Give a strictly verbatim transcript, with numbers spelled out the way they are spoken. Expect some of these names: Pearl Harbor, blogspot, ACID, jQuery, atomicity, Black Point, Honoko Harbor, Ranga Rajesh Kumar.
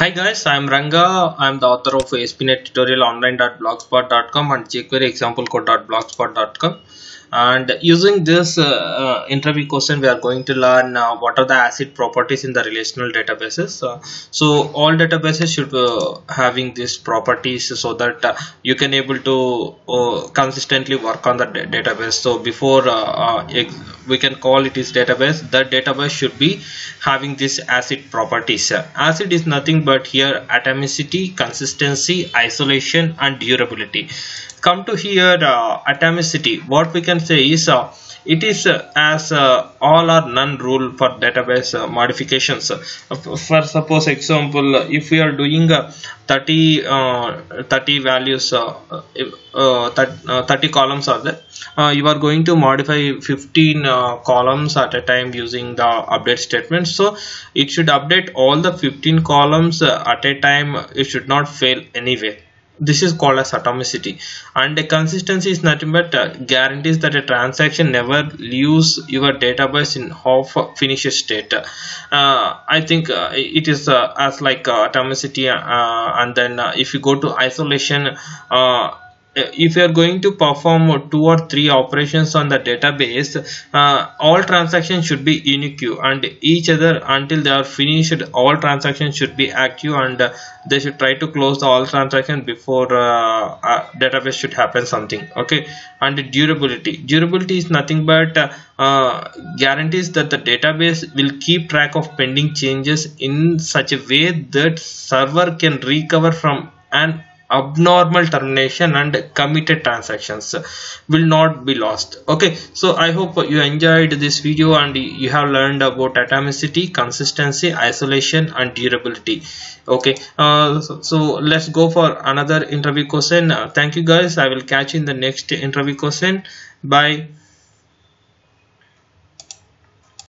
Hi guys, I am Ranga. I am the author of a s p net tutorial online dot blogspot dot com and jQuery example code dot blogspot dot com. And using this uh, uh, interview question, we are going to learn uh, what are the ACID properties in the relational databases. Uh, so all databases should uh, having these properties so that uh, you can able to uh, consistently work on the database. So before uh, uh, we can call it is database, the database should be having this ACID properties. Uh, ACID is nothing but here atomicity, consistency, isolation, and durability. Come to here uh, atomicity. What we can say is uh, it is uh, as uh, all or none rule for database uh, modifications. Uh, for suppose example, if we are doing uh, thirty values, uh, uh, thirty columns are there. Uh, you are going to modify fifteen uh, columns at a time using the update statement. So it should update all the fifteen columns uh, at a time. It should not fail anyway. This is called as atomicity. And the consistency is nothing but uh, guarantees that a transaction never leaves your database in half finished state. uh, I think uh, it is uh, as like uh, atomicity, uh, and then uh, if you go to isolation, uh, if you are going to perform two or three operations on the database, uh, all transactions should be unique and each other until they are finished. All transactions should be active and uh, they should try to close the all transactions before uh, uh, database should happen something. Okay, and durability. Durability is nothing but uh, uh, guarantees that the database will keep track of pending changes in such a way that server can recover from an abnormal termination, and committed transactions will not be lost. Okay, so I hope you enjoyed this video and you have learned about atomicity, consistency, isolation, and durability. Okay, uh, so, so let's go for another interview question. Uh, thank you guys. I will catch you in the next interview question. Bye.